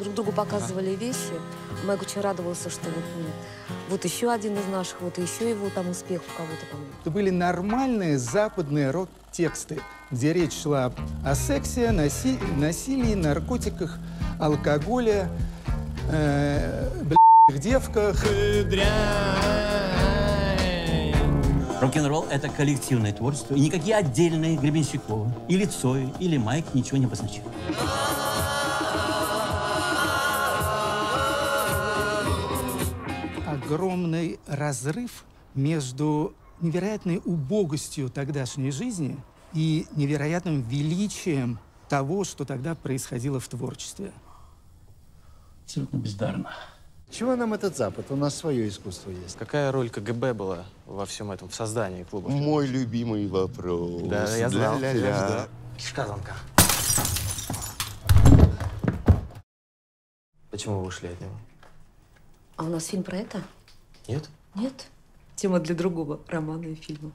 друг другу показывали вещи. Мэг очень радовался, что вот еще один из наших, вот еще его там успех у кого-то там. Это были нормальные западные рок-тексты, где речь шла о сексе, насилии, наркотиках, алкоголе, девках. Рок-н-ролл – это коллективное творчество, и никакие отдельные Гребенщикова, или Цой, или Майк ничего не обозначили. Огромный разрыв между невероятной убогостью тогдашней жизни и невероятным величием того, что тогда происходило в творчестве. Абсолютно бездарно. Чего нам этот Запад? У нас свое искусство есть. Какая роль КГБ была во всем этом, в создании клубов? Мой любимый вопрос. Да, я знал. Ля-ля-ля. Кишка тонка. Почему вы ушли от него? А у нас фильм про это? Нет. Нет. Тема для другого романа и фильма.